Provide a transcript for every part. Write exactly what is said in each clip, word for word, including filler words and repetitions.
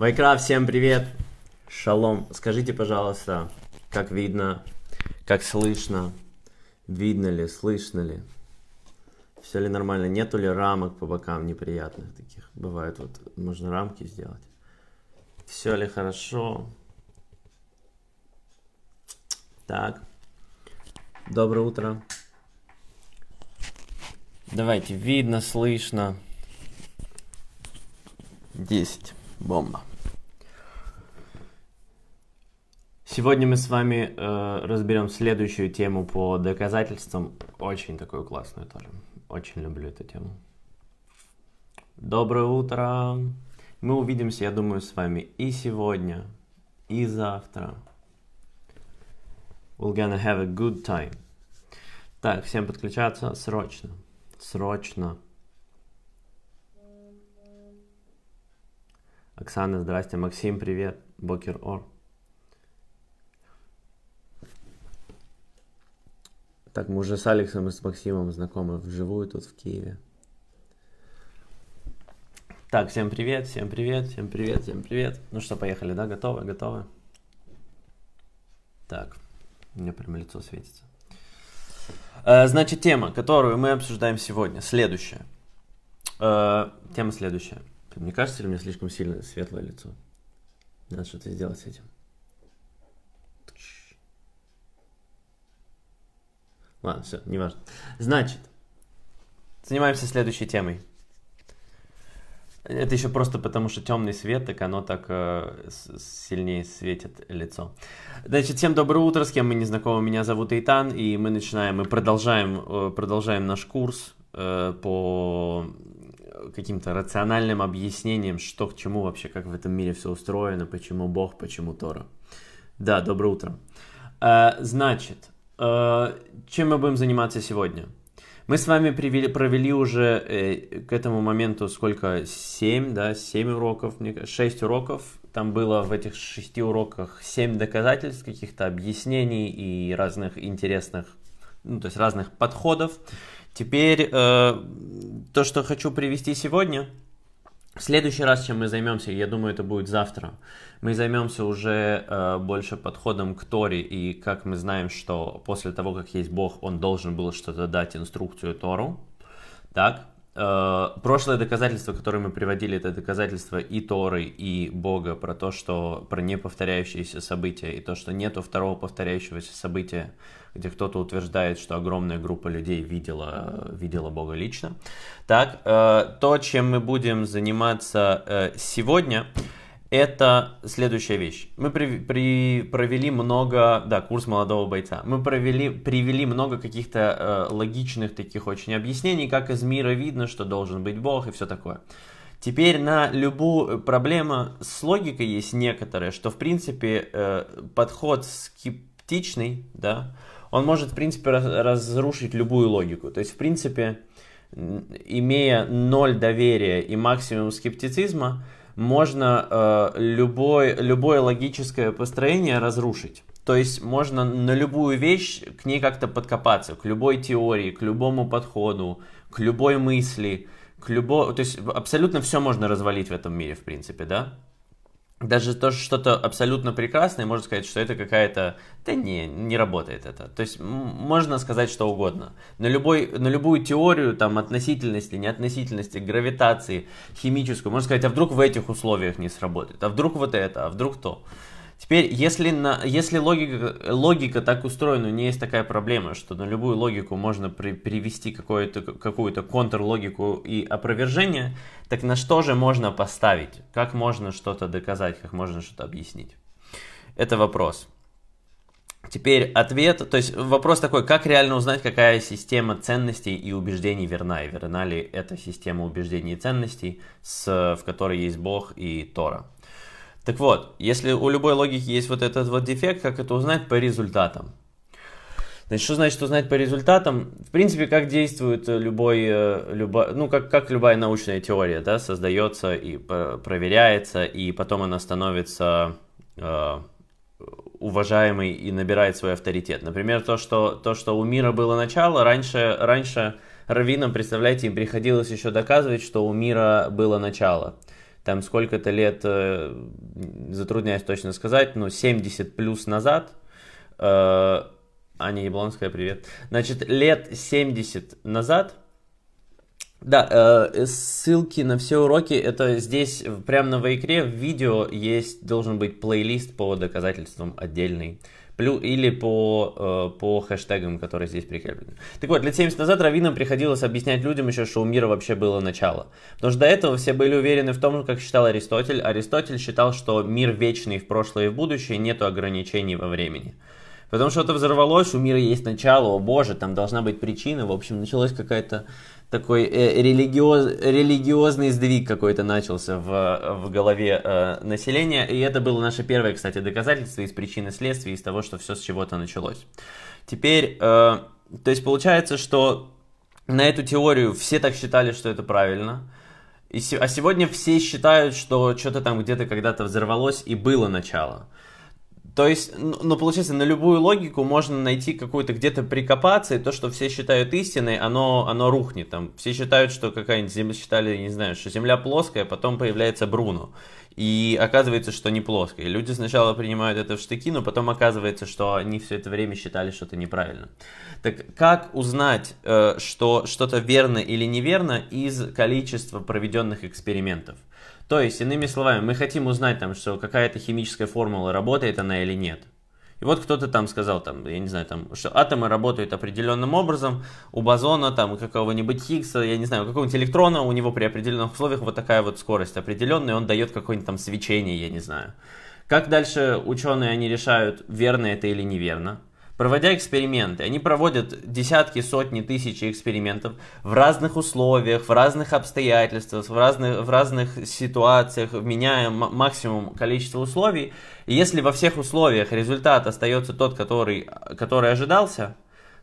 Майкрафт, всем привет! Шалом! Скажите, пожалуйста, как видно, как слышно, видно ли, слышно ли, все ли нормально, нету ли рамок по бокам неприятных таких, бывает, вот, можно рамки сделать. Все ли хорошо? Так, доброе утро. Давайте, видно, слышно. десять. Бомба. Сегодня мы с вами э, разберем следующую тему по доказательствам. Очень такую классную тоже. Очень люблю эту тему. Доброе утро. Мы увидимся, я думаю, с вами и сегодня, и завтра. We're gonna have a good time. Так, всем подключаться срочно. Срочно. Оксана, здрасте. Максим, привет. Бокер Ор. Так, мы уже с Алексом и с Максимом знакомы вживую тут в Киеве. Так, всем привет, всем привет, всем привет, всем привет. Ну что, поехали, да? Готовы? Готовы? Так, у меня прямо лицо светится. Значит, тема, которую мы обсуждаем сегодня, следующая. Тема следующая. Мне кажется, ли у меня слишком сильно светлое лицо? Надо что-то сделать с этим. Ладно, все, не важно. Значит, занимаемся следующей темой. Это еще просто потому, что темный свет, так оно так э, сильнее светит лицо. Значит, всем доброе утро, с кем мы не знакомы, меня зовут Итан, и мы начинаем, мы продолжаем, продолжаем наш курс э, по каким-то рациональным объяснением, что к чему вообще, как в этом мире все устроено, почему Бог, почему Тора. Да, доброе утро. Э, значит, э, чем мы будем заниматься сегодня? Мы с вами привели, провели уже э, к этому моменту сколько? семь, да, семь уроков, шесть уроков. Там было в этих шести уроках семь доказательств, каких-то объяснений и разных интересных, ну, то есть разных подходов. Теперь э, то, что хочу привести сегодня, в следующий раз, чем мы займемся, я думаю, это будет завтра, мы займемся уже э, больше подходом к Торе, и как мы знаем, что после того, как есть Бог, он должен был что-то дать, инструкцию Тору. Так, э, прошлое доказательство, которое мы приводили, это доказательство и Торы, и Бога, про то, что про неповторяющиеся события, и то, что нету второго повторяющегося события, где кто-то утверждает, что огромная группа людей видела, видела Бога лично. Так, э, то, чем мы будем заниматься э, сегодня, это следующая вещь. Мы при, при, провели много, да, курс молодого бойца, мы провели, привели много каких-то э, логичных таких очень объяснений, как из мира видно, что должен быть Бог и все такое. Теперь на любую проблему с логикой есть некоторые, что в принципе э, подход скептичный, да, он может, в принципе, разрушить любую логику. То есть, в принципе, имея ноль доверия и максимум скептицизма, можно э, любой, любое логическое построение разрушить. То есть, можно на любую вещь к ней как-то подкопаться, к любой теории, к любому подходу, к любой мысли, к любому... То есть, абсолютно все можно развалить в этом мире, в принципе, да? Даже то, что-то абсолютно прекрасное, можно сказать, что это какая-то... Да не, не работает это. То есть можно сказать что угодно. На, любой, на любую теорию там, относительности, неотносительности, гравитации, химическую, можно сказать, а вдруг в этих условиях не сработает, а вдруг вот это, а вдруг то. Теперь, если, на, если логика, логика так устроена, у нее есть такая проблема, что на любую логику можно при, привести какую-то какую-то контрлогику и опровержение, так на что же можно поставить? Как можно что-то доказать, как можно что-то объяснить? Это вопрос. Теперь ответ, то есть вопрос такой, как реально узнать, какая система ценностей и убеждений верна, и верна ли эта система убеждений и ценностей, с, в которой есть Бог и Тора? Так вот, если у любой логики есть вот этот вот дефект, как это узнать? По результатам. Значит, что значит узнать по результатам? В принципе, как действует любой, любо, ну, как, как любая научная теория, да, создается и проверяется, и потом она становится э, уважаемой и набирает свой авторитет. Например, то, что, то, что у мира было начало, раньше... раньше раввинам, представляете, им приходилось еще доказывать, что у мира было начало. там сколько-то лет, затрудняюсь точно сказать, но семьдесят плюс назад, э, Аня Яблонская, привет, значит, лет семьдесят назад, да, э, ссылки на все уроки, это здесь, прямо на Вайкре, в видео есть, должен быть плейлист по доказательствам отдельный, или по, по хэштегам, которые здесь прикреплены. Так вот, лет семьдесят назад раввинам приходилось объяснять людям еще, что у мира вообще было начало. Потому что до этого все были уверены в том, как считал Аристотель. Аристотель считал, что мир вечный в прошлое и в будущее, нету ограничений во времени. Потом что-то взорвалось, у мира есть начало, о боже, там должна быть причина. В общем, началась какая-то такой э, религиоз, религиозный сдвиг какой-то начался в, в голове э, населения. И это было наше первое, кстати, доказательство из причины следствия, из того, что все с чего-то началось. Теперь, э, то есть получается, что на эту теорию все так считали, что это правильно. И, а сегодня все считают, что что-то там где-то когда-то взорвалось и было начало. То есть, ну, получается, на любую логику можно найти какую-то, где-то прикопаться, и то, что все считают истиной, оно, оно рухнет. Там все считают, что какая-нибудь земля, считали, не знаю, что земля плоская, потом появляется Бруно. И оказывается, что не плоская. Люди сначала принимают это в штыки, но потом оказывается, что они все это время считали что-то неправильно. Так как узнать, что что-то верно или неверно из количества проведенных экспериментов? То есть, иными словами, мы хотим узнать, там, что какая-то химическая формула, работает она или нет. И вот кто-то там сказал, там, я не знаю, там, что атомы работают определенным образом, у бозона, там, какого-нибудь Хиггса, я не знаю, какого-нибудь электрона, у него при определенных условиях вот такая вот скорость определенная, он дает какое-нибудь там свечение, я не знаю. Как дальше ученые, они решают, верно это или неверно? Проводя эксперименты, они проводят десятки, сотни, тысячи экспериментов в разных условиях, в разных обстоятельствах, в разных, в разных ситуациях, меняя максимум количество условий. И если во всех условиях результат остается тот, который, который ожидался,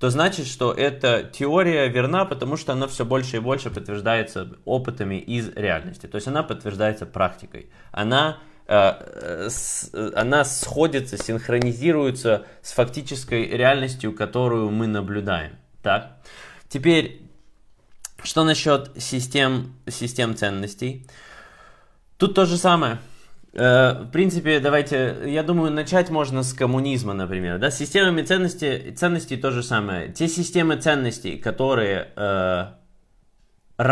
то значит, что эта теория верна, потому что она все больше и больше подтверждается опытами из реальности. То есть она подтверждается практикой. Она... она сходится, синхронизируется с фактической реальностью, которую мы наблюдаем. Так? Теперь, что насчет систем, систем ценностей? Тут то же самое. В принципе, давайте, я думаю, начать можно с коммунизма, например. Да? С системами ценностей, ценностей то же самое. Те системы ценностей, которые...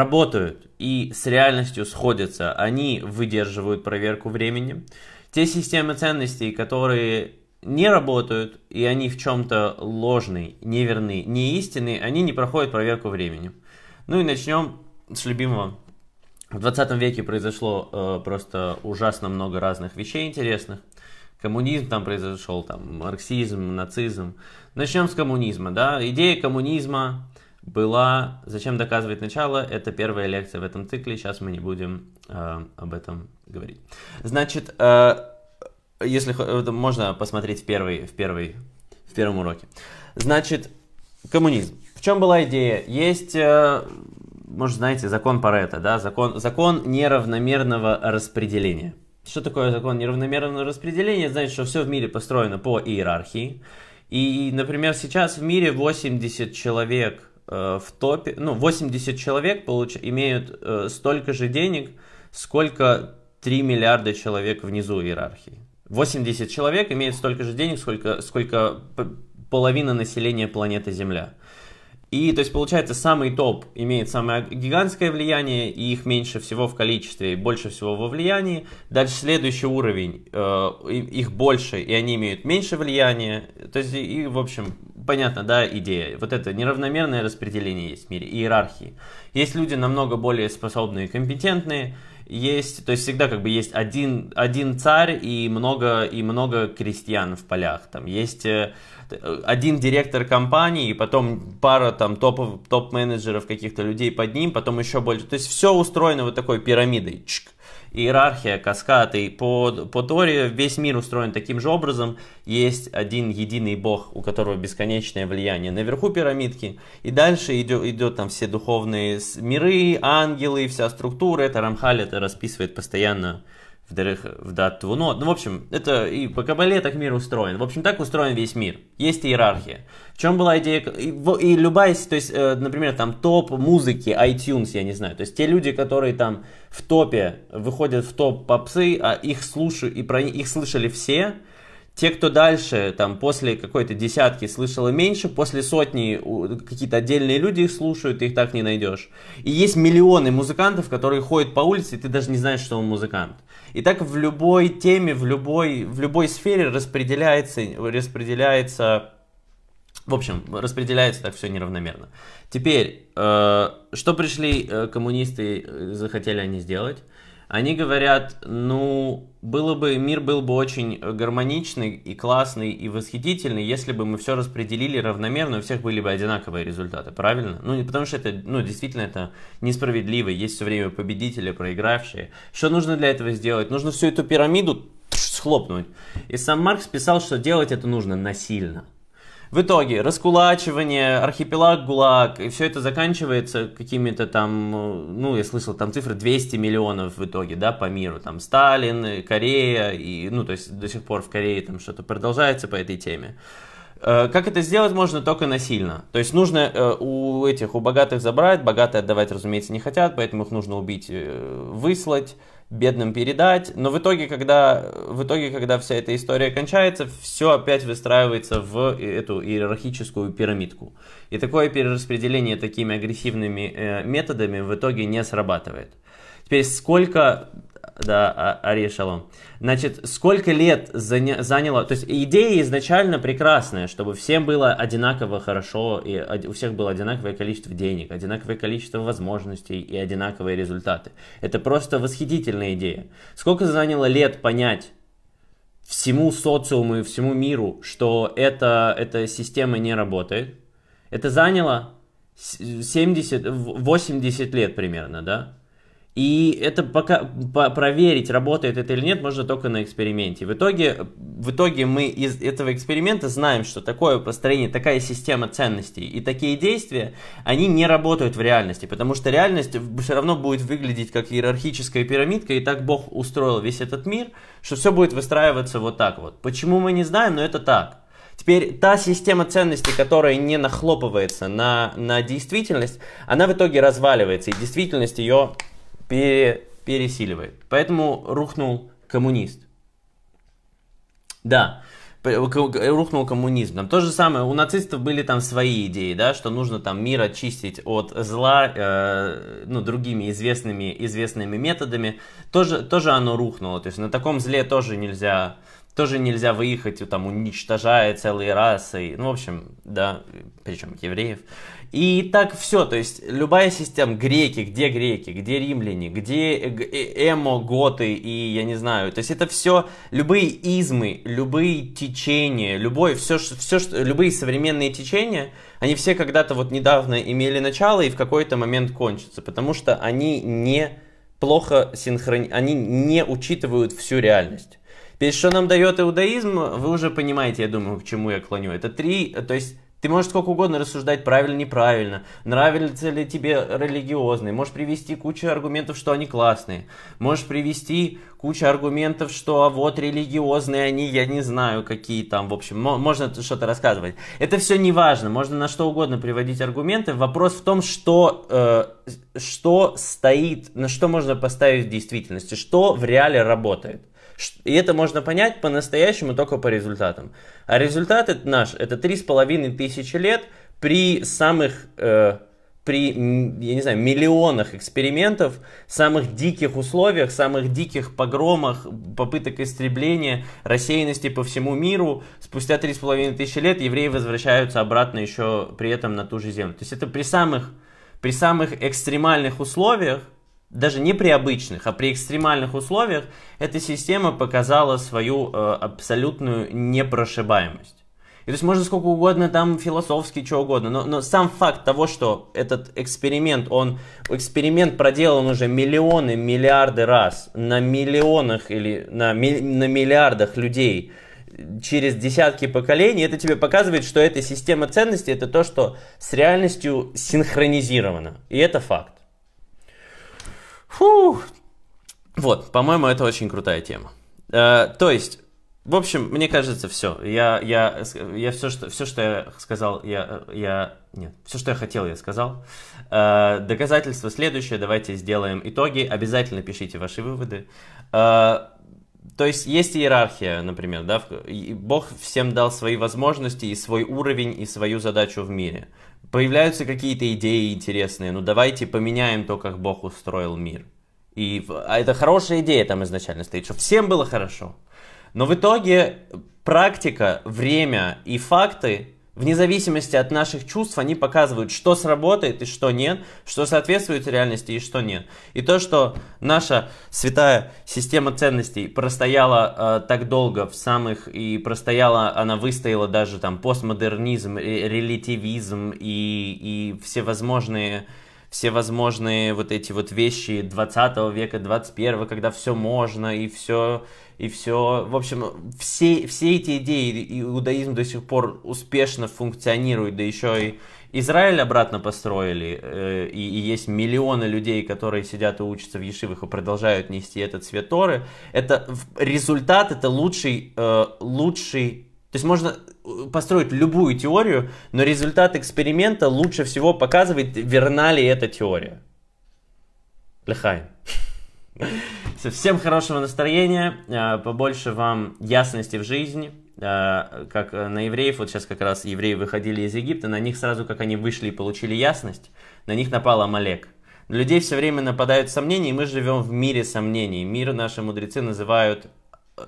работают и с реальностью сходятся, они выдерживают проверку времени. Те системы ценностей, которые не работают, и они в чем-то ложны, неверны, неистинны, они не проходят проверку времени. Ну и начнем с любимого. В двадцатом веке произошло э, просто ужасно много разных вещей интересных. Коммунизм там произошел, там, марксизм, нацизм. Начнем с коммунизма, да. Идея коммунизма... была «Зачем доказывать начало?» Это первая лекция в этом цикле, сейчас мы не будем э, об этом говорить. Значит, э, если можно посмотреть в, первый, в, первый, в первом уроке. Значит, коммунизм. В чем была идея? Есть, э, может, знаете, закон Парето, да? закон, закон неравномерного распределения. Что такое закон неравномерного распределения? Значит, что все в мире построено по иерархии. И, например, сейчас в мире восемьдесят человек... в топе, ну, восемьдесят человек получ... имеют э, столько же денег, сколько три миллиарда человек внизу иерархии. восемьдесят человек имеют столько же денег, сколько, сколько половина населения планеты Земля. И, то есть, получается, самый топ имеет самое гигантское влияние, и их меньше всего в количестве, и больше всего во влиянии. Дальше следующий уровень, э, их больше, и они имеют меньше влияния. То есть, и, в общем... понятно, да, идея. Вот это неравномерное распределение есть в мире, иерархии. Есть люди намного более способные и компетентные. Есть, то есть всегда как бы есть один, один царь и много, и много крестьян в полях. Там есть один директор компании, и потом пара там топов, топ-менеджеров, каких-то людей под ним, потом еще больше. То есть все устроено вот такой пирамидой. Чик. Иерархия, каскад, и по, по Торе весь мир устроен таким же образом. Есть один единый Бог, у которого бесконечное влияние наверху пирамидки. И дальше идет, идет там все духовные миры, ангелы, вся структура. Это Рамхаль это расписывает постоянно вторых, в дату. Ну, ну, в общем, это и по кабале так мир устроен. В общем, так устроен весь мир. Есть иерархия. В чем была идея? И, и любая, то есть, например, там топ музыки, iTunes, я не знаю. То есть те люди, которые там в топе выходят в топ попсы, а их слушают и про их слышали все. Те, кто дальше, там, после какой-то десятки слышало меньше, после сотни какие-то отдельные люди их слушают, ты их так не найдешь. И есть миллионы музыкантов, которые ходят по улице, и ты даже не знаешь, что он музыкант. И так в любой теме, в любой, в любой сфере распределяется, распределяется, в общем, распределяется так все неравномерно. Теперь, э, что пришли э, коммунисты, э, захотели они сделать? Они говорят, ну, было бы, мир был бы очень гармоничный и классный и восхитительный, если бы мы все распределили равномерно, у всех были бы одинаковые результаты, правильно? Ну, не потому что это, ну, действительно, это несправедливо, есть все время победители, проигравшие. Что нужно для этого сделать? Нужно всю эту пирамиду схлопнуть. И сам Маркс писал, что делать это нужно насильно. В итоге раскулачивание, архипелаг ГУЛАГ, и все это заканчивается какими-то там, ну, я слышал, там цифры двести миллионов в итоге, да, по миру, там Сталин, Корея, и, ну, то есть до сих пор в Корее там что-то продолжается по этой теме. Как это сделать можно? Только насильно. То есть нужно у этих, у богатых забрать, богатые отдавать, разумеется, не хотят, поэтому их нужно убить, выслать, бедным передать, но в итоге, когда, в итоге, когда вся эта история кончается, все опять выстраивается в эту иерархическую пирамидку. И такое перераспределение такими агрессивными э, методами в итоге не срабатывает. Теперь сколько... Да, Арешалом. Значит, сколько лет заня... заняло... То есть идея изначально прекрасная, чтобы всем было одинаково хорошо, и у всех было одинаковое количество денег, одинаковое количество возможностей и одинаковые результаты. Это просто восхитительная идея. Сколько заняло лет понять всему социуму и всему миру, что это, эта система не работает? Это заняло семьдесят, восемьдесят лет примерно, да? И это пока проверить, работает это или нет, можно только на эксперименте. В итоге, в итоге мы из этого эксперимента знаем, что такое построение, такая система ценностей и такие действия, они не работают в реальности, потому что реальность все равно будет выглядеть как иерархическая пирамидка, и так Бог устроил весь этот мир, что все будет выстраиваться вот так вот. Почему мы не знаем, но это так. Теперь та система ценностей, которая не нахлопывается на, на действительность, она в итоге разваливается, и действительность ее... пересиливает. Поэтому рухнул коммунист. Да, рухнул коммунизм. Там то же самое, у нацистов были там свои идеи, да, что нужно там мир очистить от зла, э, ну, другими известными, известными методами. Тоже, тоже оно рухнуло. То есть на таком зле тоже нельзя, тоже нельзя выехать, там, уничтожая целые расы. Ну, в общем, да, причем евреев. И так все, то есть любая система, греки, где греки, где римляне, где эмо, готы и я не знаю, то есть это все, любые измы, любые течения, любое, все, все, что, любые современные течения, они все когда-то вот недавно имели начало и в какой-то момент кончатся, потому что они не плохо синхрони... они не учитывают всю реальность. Теперь, что нам дает иудаизм, вы уже понимаете, я думаю, к чему я клоню. Это три, то есть... Ты можешь сколько угодно рассуждать правильно-неправильно, нравится ли тебе религиозный, можешь привести кучу аргументов, что они классные, можешь привести кучу аргументов, что а вот религиозные они, я не знаю, какие там, в общем, можно что-то рассказывать. Это все не важно, можно на что угодно приводить аргументы, вопрос в том, что, э, что стоит, на что можно поставить в действительности, что в реале работает. И это можно понять по-настоящему только по результатам. А результат наш, это три с половиной тысячи лет при самых, э, при, я не знаю, миллионах экспериментов, самых диких условиях, самых диких погромах, попыток истребления, рассеянности по всему миру. Спустя три с половиной тысячи лет евреи возвращаются обратно еще при этом на ту же землю. То есть это при самых, при самых экстремальных условиях, даже не при обычных, а при экстремальных условиях, эта система показала свою э, абсолютную непрошибаемость. И то есть можно сколько угодно там философски, что угодно, но, но сам факт того, что этот эксперимент, он, эксперимент проделан уже миллионы, миллиарды раз на миллионах или на, ми, на миллиардах людей через десятки поколений, это тебе показывает, что эта система ценностей, это то, что с реальностью синхронизировано. И это факт. Фух. Вот, по-моему, это очень крутая тема. Э, то есть, в общем, мне кажется, все. Я, я, я все, что, все, что я сказал, я, я... Нет, все, что я хотел, я сказал. Э, доказательство следующее. Давайте сделаем итоги. Обязательно пишите ваши выводы. Э, то есть, есть иерархия, например, да? Бог всем дал свои возможности и свой уровень, и свою задачу в мире. Появляются какие-то идеи интересные. Ну, давайте поменяем то, как Бог устроил мир. И, а это хорошая идея там изначально стоит, чтобы всем было хорошо. Но в итоге практика, время и факты, вне зависимости от наших чувств, они показывают, что сработает и что нет, что соответствует реальности и что нет. И то, что наша святая система ценностей простояла э, так долго в самых, и простояла, она выстояла даже там постмодернизм, релятивизм и, и всевозможные... все возможные вот эти вот вещи двадцатого века, двадцать первого, когда все можно и все, и все, в общем, все, все эти идеи, иудаизм до сих пор успешно функционирует, да еще и Израиль обратно построили, и, и есть миллионы людей, которые сидят и учатся в ешивах и продолжают нести этот свет Торы, это результат, это лучший, лучший, то есть можно... построить любую теорию, но результат эксперимента лучше всего показывает, верна ли эта теория. Лехай. Всем хорошего настроения, побольше вам ясности в жизни. Как на евреев, вот сейчас как раз евреи выходили из Египта, на них сразу, как они вышли и получили ясность, на них напал Амалек. На людей все время нападают сомнения, и мы живем в мире сомнений. Мир наши мудрецы называют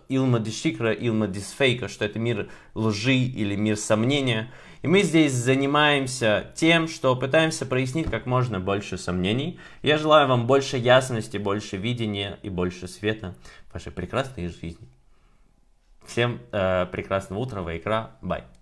Илма Дишикра, Илма Дисфейка, что это мир лжи или мир сомнения. И мы здесь занимаемся тем, что пытаемся прояснить как можно больше сомнений. Я желаю вам больше ясности, больше видения и больше света в вашей прекрасной жизни. Всем э, прекрасного утра, вайкра, бай.